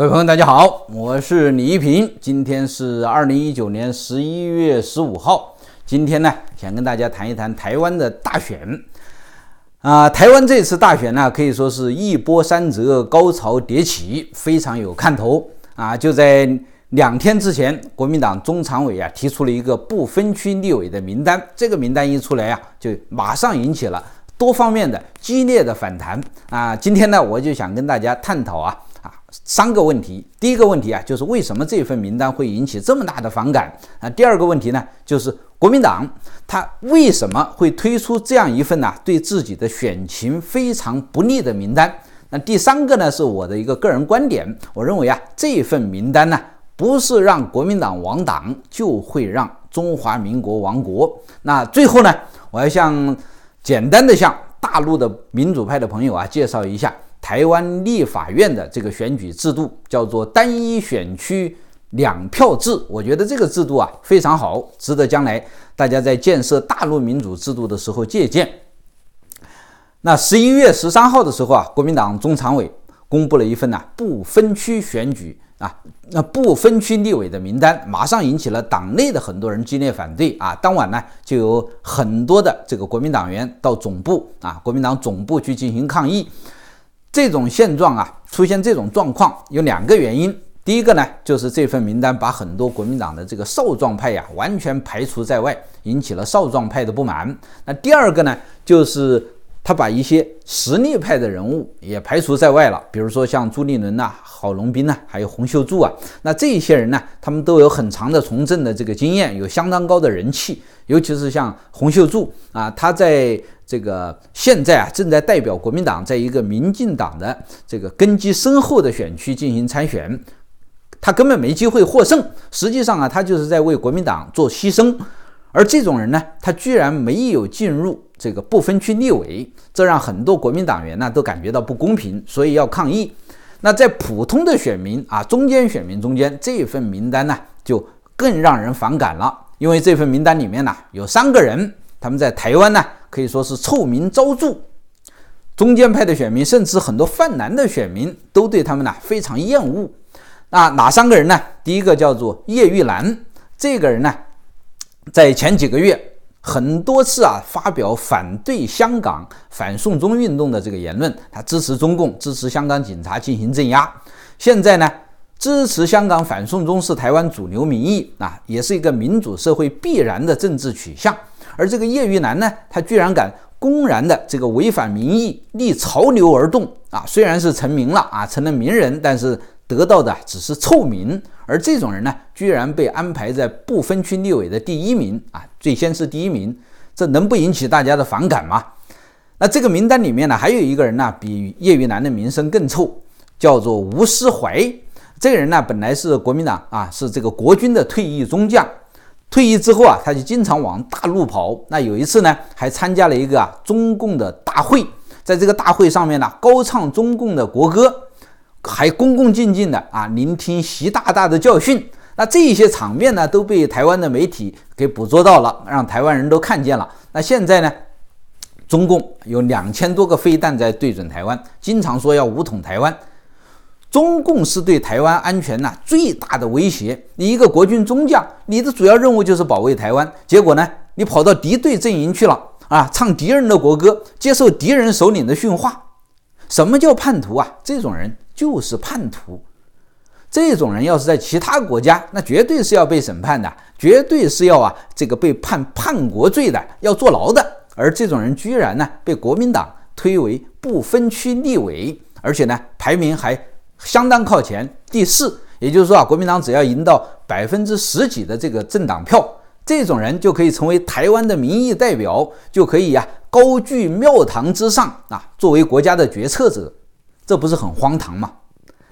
各位朋友大家好，我是李一平，今天是2019年11月15号。今天呢，想跟大家谈一谈台湾的大选。台湾这次大选呢，可以说是一波三折，高潮迭起，非常有看头。就在2天之前，国民党中常委提出了一个不分区立委的名单，这个名单一出来就马上引起了多方面的激烈的反弹。今天呢，我就想跟大家探讨3个问题。第一个问题就是为什么这份名单会引起这么大的反感。第二个问题呢，就是国民党他为什么会推出这样一份对自己的选情非常不利的名单。那第三个呢，是我的一个个人观点，我认为这份名单呢，不是让国民党亡党，就会让中华民国亡国。那最后呢，我要简单的向大陆的民主派的朋友介绍一下台湾立法院的这个选举制度，叫做单一选区2票制。我觉得这个制度非常好，值得将来大家在建设大陆民主制度的时候借鉴。那11月13号的时候国民党中常委公布了一份不分区选举不分区立委的名单，马上引起了党内的很多人激烈反对当晚呢，就有很多的这个国民党员到总部国民党总部去进行抗议。这种现状出现这种状况有2个原因。第一个呢，就是这份名单把很多国民党的这个少壮派完全排除在外，引起了少壮派的不满。那第二个呢，就是他把一些实力派的人物也排除在外了，比如说像朱立伦郝龙斌还有洪秀柱那这些人呢，他们都有很长的从政的这个经验，有相当高的人气，尤其是像洪秀柱他在这个现在正在代表国民党在一个民进党的这个根基深厚的选区进行参选，他根本没机会获胜。实际上他就是在为国民党做牺牲。而这种人呢，他居然没有进入这个不分区立委，这让很多国民党员都感觉到不公平，所以要抗议。那在普通的选民中间选民中间，这份名单呢就更让人反感了，因为这份名单里面有3个人，他们在台湾呢可以说是臭名昭著。中间派的选民，甚至很多泛蓝的选民都对他们非常厌恶。那哪3个人呢？第一个叫做叶毓兰，这个人呢在前几个月很多次发表反对香港反送中运动的这个言论，他支持中共，支持香港警察进行镇压。现在呢，支持香港反送中是台湾主流民意也是一个民主社会必然的政治取向。而这个叶毓兰呢，他居然敢公然的这个违反民意，逆潮流而动虽然是成名了成了名人，但是得到的只是臭名。而这种人呢，居然被安排在不分区立委的第1名最先是第1名，这能不引起大家的反感吗？那这个名单里面呢，还有一个人呢，比叶毓兰的名声更臭，叫做吴思怀。这个人呢，本来是国民党是这个国军的退役中将，退役之后他就经常往大陆跑。那有一次呢，还参加了一个中共的大会，在这个大会上面呢，高唱中共的国歌，还恭恭敬敬的聆听习大大的教训。那这些场面呢，都被台湾的媒体给捕捉到了，让台湾人都看见了。那现在呢，中共有2000多个飞弹在对准台湾，经常说要武统台湾。中共是对台湾安全最大的威胁。你一个国军中将，你的主要任务就是保卫台湾，结果呢，你跑到敌对阵营去了唱敌人的国歌，接受敌人首领的训话。什么叫叛徒这种人就是叛徒。这种人要是在其他国家，那绝对是要被审判的，绝对是要这个被判叛国罪的，要坐牢的。而这种人居然呢，被国民党推为不分区立委，而且呢，排名还相当靠前，第4。也就是说国民党只要赢到10%几的这个政党票，这种人就可以成为台湾的民意代表，就可以高居庙堂之上作为国家的决策者，这不是很荒唐吗？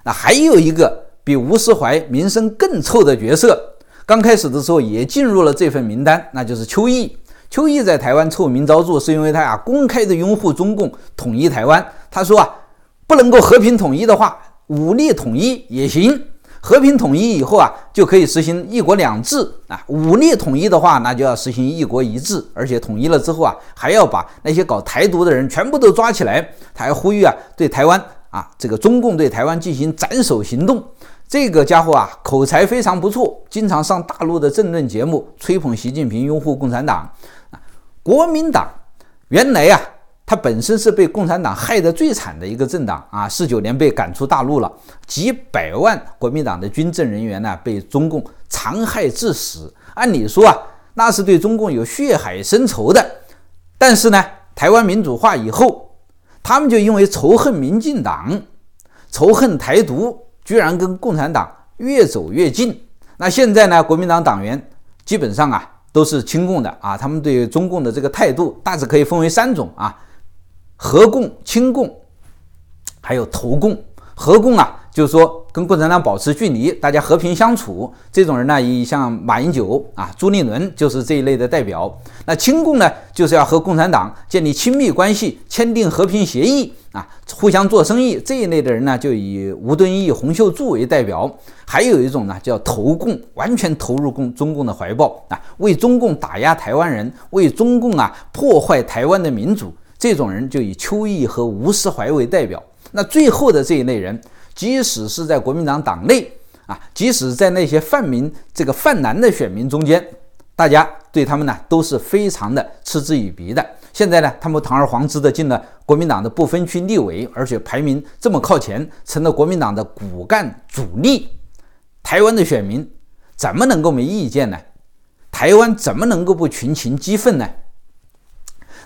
那还有一个比吴思怀名声更臭的角色，刚开始的时候也进入了这份名单，那就是邱毅。邱毅在台湾臭名昭著，是因为他公开的拥护中共统一台湾。他说不能够和平统一的话，武力统一也行，和平统一以后就可以实行1国2制武力统一的话，那就要实行1国1制，而且统一了之后还要把那些搞台独的人全部都抓起来。他还呼吁对台湾啊，这个中共对台湾进行斩首行动。这个家伙啊，口才非常不错，经常上大陆的政论节目吹捧习近平，拥护共产党。国民党原来啊，他本身是被共产党害得最惨的一个政党啊，1949年被赶出大陆了，几百万国民党的军政人员呢，被中共残害致死。按理说啊，那是对中共有血海深仇的。但是呢，台湾民主化以后，他们就因为仇恨民进党、仇恨台独，居然跟共产党越走越近。那现在呢，国民党党员基本上啊都是亲共的啊，他们对中共的这个态度大致可以分为三种啊：合共、亲共，还有投共。合共啊，就是说跟共产党保持距离，大家和平相处，这种人呢，以像马英九啊、朱立伦就是这一类的代表。那亲共呢，就是要和共产党建立亲密关系，签订和平协议啊，互相做生意，这一类的人呢，就以吴敦义、洪秀柱为代表。还有一种呢，叫投共，完全投入中共的怀抱啊，为中共打压台湾人，为中共啊破坏台湾的民主，这种人就以邱毅和吴斯怀为代表。那最后的这一类人，即使是在国民党党内啊，即使在那些泛蓝的选民中间，大家对他们呢都是非常的嗤之以鼻的。现在呢，他们堂而皇之的进了国民党的不分区立委，而且排名这么靠前，成了国民党的骨干主力。台湾的选民怎么能够没意见呢？台湾怎么能够不群情激愤呢？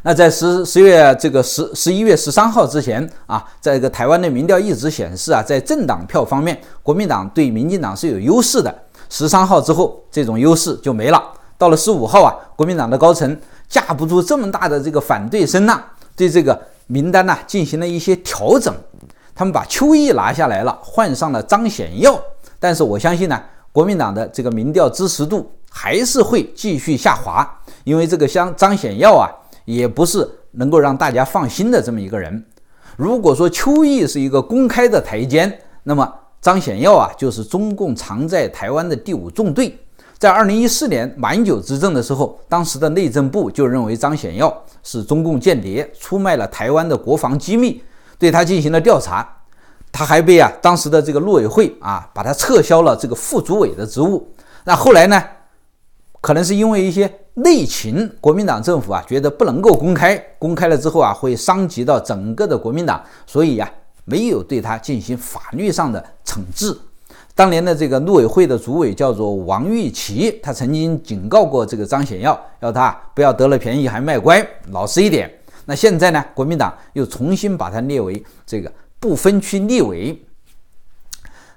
那在11月13号之前啊，在这个台湾的民调一直显示啊，在政党票方面，国民党对民进党是有优势的。13号之后，这种优势就没了。到了15号啊，国民党的高层架不住这么大的这个反对声浪，对这个名单呢进行了一些调整。他们把邱毅拿下来了，换上了张显耀。但是我相信呢，国民党的这个民调支持度还是会继续下滑，因为这个张显耀啊，也不是能够让大家放心的这么一个人。如果说邱毅是一个公开的台奸，那么张显耀啊，就是中共常在台湾的第5纵队。在2014年马英九执政的时候，当时的内政部就认为张显耀是中共间谍，出卖了台湾的国防机密，对他进行了调查。他还被当时的这个陆委会啊，把他撤销了这个副主委的职务。那后来呢，可能是因为一些内情，国民党政府啊觉得不能够公开了之后啊，会伤及到整个的国民党，所以啊没有对他进行法律上的惩治。当年的这个陆委会的主委叫做王玉琦，他曾经警告过这个张显耀，要他不要得了便宜还卖乖，老实一点。那现在呢，国民党又重新把他列为这个不分区立委。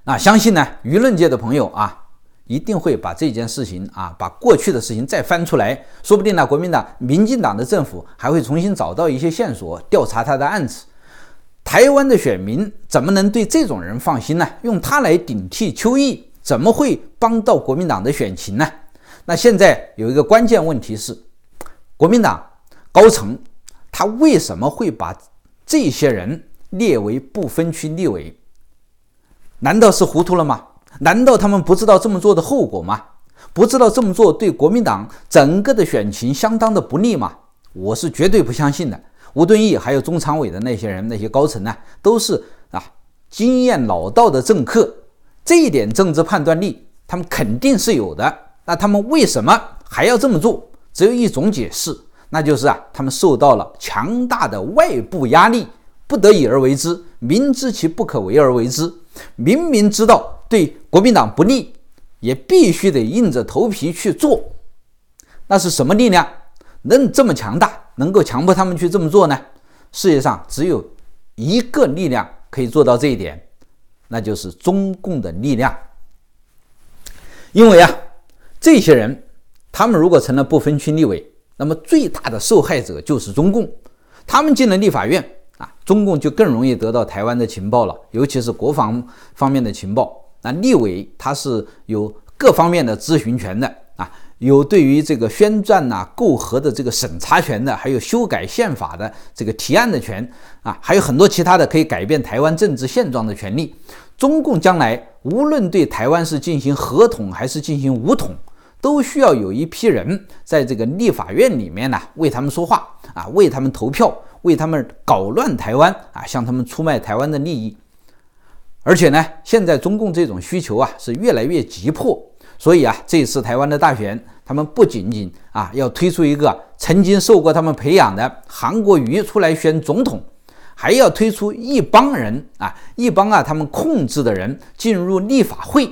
那相信呢，舆论界的朋友啊，一定会把这件事情啊，把过去的事情再翻出来，说不定呢，民进党的政府还会重新找到一些线索，调查他的案子。台湾的选民怎么能对这种人放心呢？用他来顶替邱毅，怎么会帮到国民党的选情呢？那现在有一个关键问题是，国民党高层他为什么会把这些人列为不分区立委？难道是糊涂了吗？难道他们不知道这么做的后果吗？不知道这么做对国民党整个的选情相当的不利吗？我是绝对不相信的。吴敦义还有中常委的那些人，那些高层呢，都是经验老道的政客，这一点政治判断力他们肯定是有的。那他们为什么还要这么做？只有一种解释，那就是他们受到了强大的外部压力，不得已而为之，明知其不可为而为之。明明知道对国民党不利，也必须得硬着头皮去做。那是什么力量能这么强大，能够强迫他们去这么做呢？世界上只有一个力量可以做到这一点，那就是中共的力量。因为这些人他们如果成了不分区立委，那么最大的受害者就是中共。他们进了立法院中共就更容易得到台湾的情报了，尤其是国防方面的情报。那立委他是有各方面的咨询权的有对于这个宣传购核的这个审查权的，还有修改宪法的这个提案的权还有很多其他的可以改变台湾政治现状的权利。中共将来无论对台湾是进行合统还是进行武统，都需要有一批人在这个立法院里面为他们说话为他们投票，为他们搞乱台湾啊，向他们出卖台湾的利益。而且呢，现在中共这种需求啊是越来越急迫，所以啊，这次台湾的大选，他们不仅仅啊要推出一个曾经受过他们培养的韩国瑜出来选总统，还要推出一帮人啊，他们控制的人进入立法会。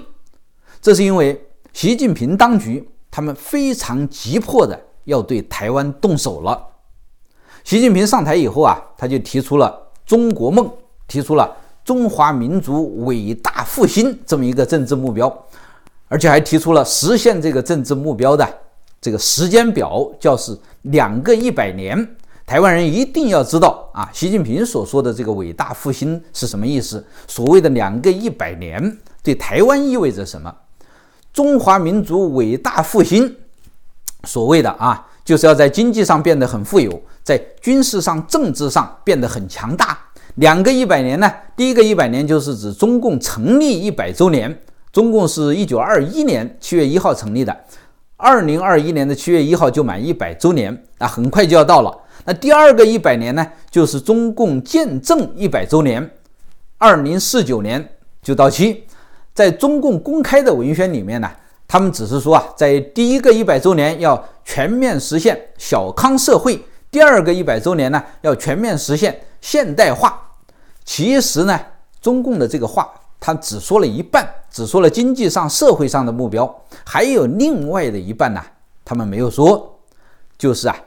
这是因为习近平当局他们非常急迫的要对台湾动手了。习近平上台以后啊，他就提出了中国梦，提出了中华民族伟大复兴这么一个政治目标，而且还提出了实现这个政治目标的这个时间表，叫是2个100年。台湾人一定要知道啊，习近平所说的这个伟大复兴是什么意思？所谓的2个100年对台湾意味着什么？中华民族伟大复兴，所谓的啊，就是要在经济上变得很富有，在军事上、政治上变得很强大。2个100年呢，第一个100年就是指中共成立100周年，中共是1921年7月1号成立的，2021年的7月1号就满100周年，那很快就要到了。那第二个100年呢，就是中共建政100周年，2049年就到期。在中共公开的文宣里面呢，他们只是说啊，在第一个100周年要全面实现小康社会，第二个100周年呢要全面实现现代化。其实呢，中共的这个话他只说了一半，只说了经济上社会上的目标，还有另外的一半呢，他们没有说，就是啊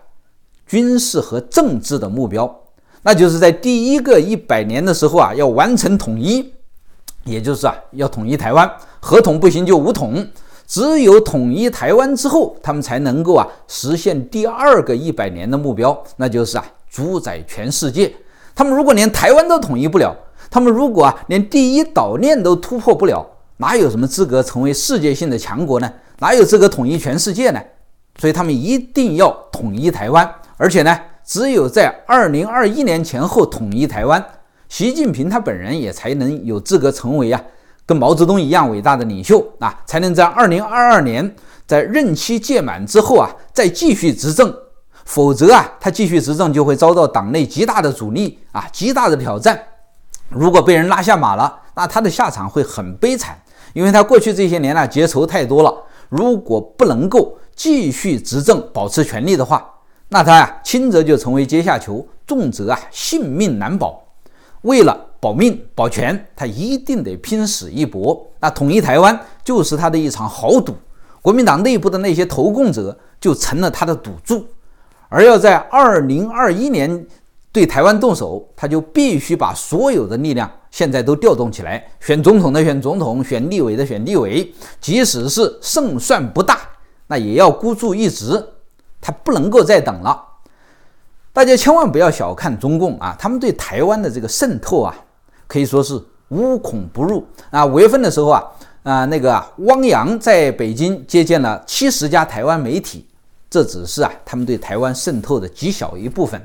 军事和政治的目标。那就是在第一个100年的时候啊，要完成统一，也就是啊要统一台湾，合统不行就武统，只有统一台湾之后，他们才能够啊实现第二个100年的目标，那就是啊主宰全世界。他们如果连台湾都统一不了，他们如果啊连第一岛链都突破不了，哪有什么资格成为世界性的强国呢？哪有资格统一全世界呢？所以他们一定要统一台湾，而且呢，只有在2021年前后统一台湾，习近平他本人也才能有资格成为啊跟毛泽东一样伟大的领袖啊，才能在2022年在任期届满之后啊再继续执政。否则啊，他继续执政就会遭到党内极大的阻力啊，极大的挑战。如果被人拉下马了，那他的下场会很悲惨，因为他过去这些年啊结仇太多了。如果不能够继续执政，保持权力的话，那他啊轻则就成为阶下囚，重则啊性命难保。为了保命保全，他一定得拼死一搏。那统一台湾就是他的一场豪赌，国民党内部的那些投共者就成了他的赌注。而要在2021年对台湾动手，他就必须把所有的力量现在都调动起来，选总统的选总统，选立委的选立委，即使是胜算不大，那也要孤注一掷，他不能够再等了。大家千万不要小看中共啊，他们对台湾的这个渗透啊，可以说是无孔不入啊。5月份的时候啊，汪洋在北京接见了70家台湾媒体。这只是啊他们对台湾渗透的极小一部分，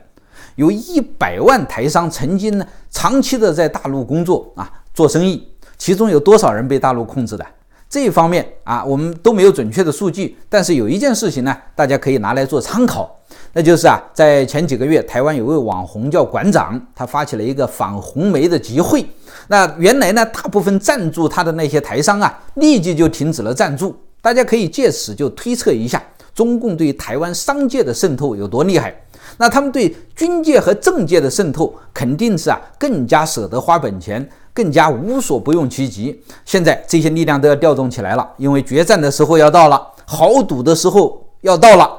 有100万台商曾经呢长期的在大陆工作啊做生意，其中有多少人被大陆控制的？这一方面啊我们都没有准确的数据，但是有一件事情呢，大家可以拿来做参考，那就是啊在前几个月，台湾有位网红叫馆长，他发起了一个反红媒的集会。那原来呢，大部分赞助他的那些台商啊立即就停止了赞助。大家可以借此就推测一下中共对台湾商界的渗透有多厉害。那他们对军界和政界的渗透肯定是啊更加舍得花本钱，更加无所不用其极。现在这些力量都要调动起来了，因为决战的时候要到了，豪赌的时候要到了。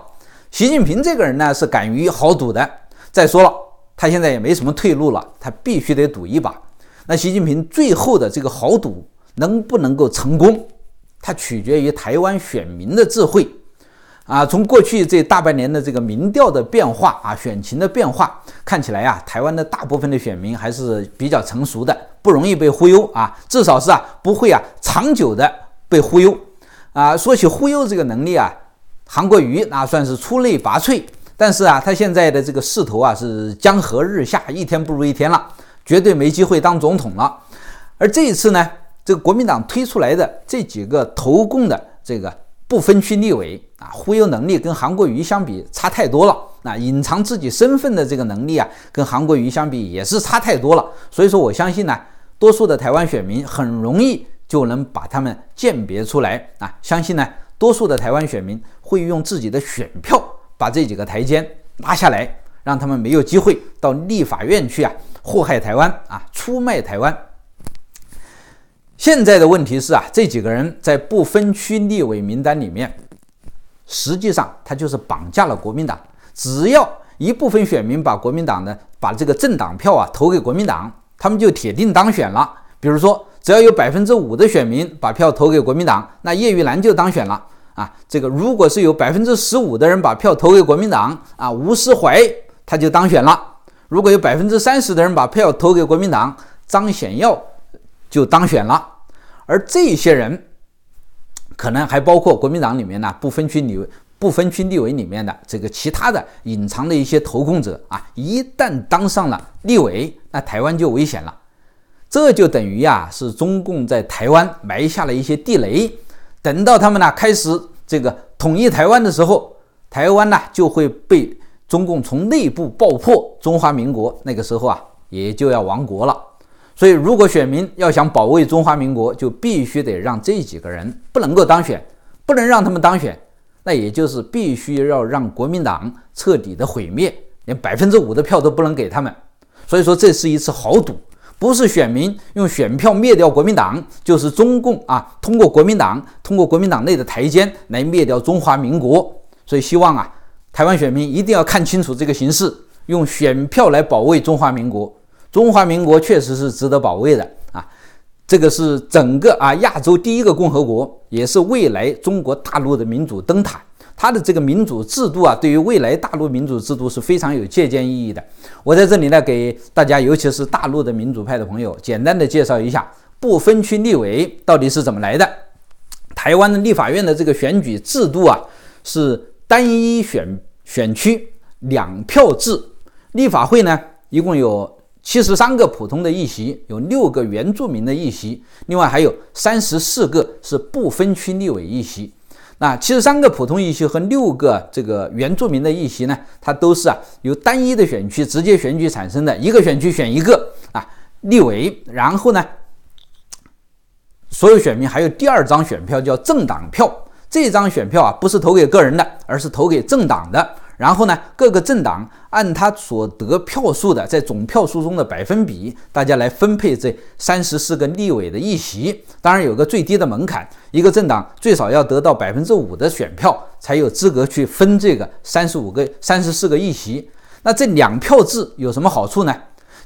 习近平这个人呢是敢于豪赌的，再说了，他现在也没什么退路了，他必须得赌一把。那习近平最后的这个豪赌能不能够成功，它取决于台湾选民的智慧啊，从过去这大半年的这个民调的变化啊，选情的变化看起来啊，台湾的大部分的选民还是比较成熟的，不容易被忽悠啊，至少是啊不会啊长久的被忽悠啊。说起忽悠这个能力啊，韩国瑜那算是出类拔萃，但是啊他现在的这个势头啊是江河日下，一天不如一天了，绝对没机会当总统了。而这一次呢，这个国民党推出来的这几个投共的这个不分区立委啊，忽悠能力跟韩国瑜相比差太多了那隐藏自己身份的这个能力啊，跟韩国瑜相比也是差太多了。所以说我相信呢，多数的台湾选民很容易就能把他们鉴别出来啊，相信呢，多数的台湾选民会用自己的选票把这几个台奸拉下来，让他们没有机会到立法院去啊祸害台湾啊，出卖台湾。现在的问题是啊，这几个人在不分区立委名单里面，实际上他就是绑架了国民党。只要一部分选民把国民党的这个政党票啊投给国民党，他们就铁定当选了。比如说，只要有 5% 的选民把票投给国民党，那叶毓兰就当选了啊。这个如果是有 15% 的人把票投给国民党啊，吴思怀他就当选了。如果有 30% 的人把票投给国民党，张显耀就当选了。而这些人可能还包括国民党里面呢不分区立委里面的这个其他的隐藏的一些投控者啊，一旦当上了立委，那台湾就危险了。这就等于啊，是中共在台湾埋下了一些地雷，等到他们呢开始这个统一台湾的时候，台湾呢就会被中共从内部爆破，中华民国那个时候啊也就要亡国了。所以如果选民要想保卫中华民国，就必须得让这几个人不能够当选，不能让他们当选，那也就是必须要让国民党彻底的毁灭，连 5% 的票都不能给他们。所以说这是一次豪赌，不是选民用选票灭掉国民党，就是中共啊通过国民党内的台奸来灭掉中华民国。所以希望啊，台湾选民一定要看清楚这个形势，用选票来保卫中华民国。中华民国确实是值得保卫的啊，这个是整个啊亚洲第一个共和国，也是未来中国大陆的民主灯塔。它的这个民主制度啊，对于未来大陆民主制度是非常有借鉴意义的。我在这里呢，给大家，尤其是大陆的民主派的朋友，简单的介绍一下不分区立委到底是怎么来的。台湾的立法院的这个选举制度啊，是单一选区两票制，立法会呢一共有73个普通的议席，有6个原住民的议席，另外还有34个是不分区立委议席。那73个普通议席和6个这个原住民的议席呢，它都是啊由单一的选区直接选举产生的，一个选区选一个啊立委，然后呢所有选民还有第二张选票叫政党票，这张选票啊不是投给个人的，而是投给政党的。然后呢，各个政党按他所得票数的在总票数中的百分比，大家来分配这34个立委的议席。当然有个最低的门槛，一个政党最少要得到 5% 的选票才有资格去分这个34个议席。那这两票制有什么好处呢？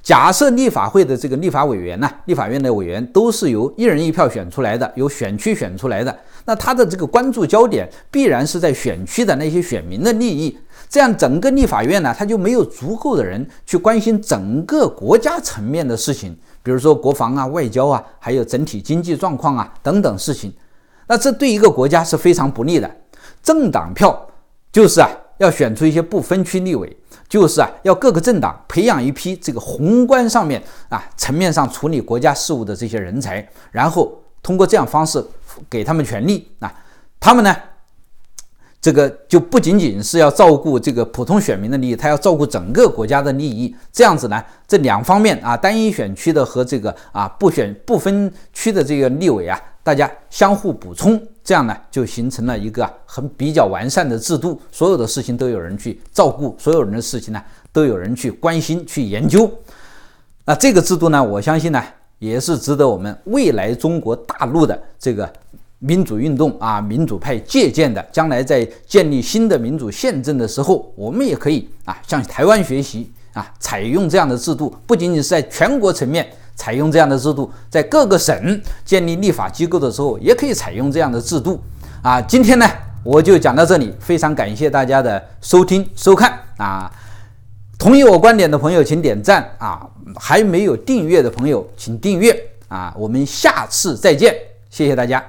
假设立法会的这个立法委员呢，立法院的委员都是由一人一票选出来的，由选区选出来的，那他的这个关注焦点必然是在选区的那些选民的利益。这样整个立法院呢，他就没有足够的人去关心整个国家层面的事情，比如说国防啊、外交啊，还有整体经济状况啊等等事情。那这对一个国家是非常不利的。政党票就是啊要选出一些不分区立委，就是啊要各个政党培养一批这个宏观上面啊层面上处理国家事务的这些人才，然后通过这样方式给他们权利啊，他们呢这个就不仅仅是要照顾这个普通选民的利益，他要照顾整个国家的利益。这样子呢，这两方面啊，单一选区的和这个啊不分区的这个立委啊，大家相互补充，这样呢就形成了一个很比较完善的制度，所有的事情都有人去照顾，所有人的事情呢都有人去关心去研究。那这个制度呢，我相信呢也是值得我们未来中国大陆的这个民主运动啊，民主派借鉴的，将来在建立新的民主宪政的时候，我们也可以啊向台湾学习啊，采用这样的制度。不仅仅是在全国层面采用这样的制度，在各个省建立立法机构的时候，也可以采用这样的制度啊。今天呢，我就讲到这里，非常感谢大家的收听收看啊。同意我观点的朋友，请点赞啊；还没有订阅的朋友，请订阅啊。我们下次再见，谢谢大家。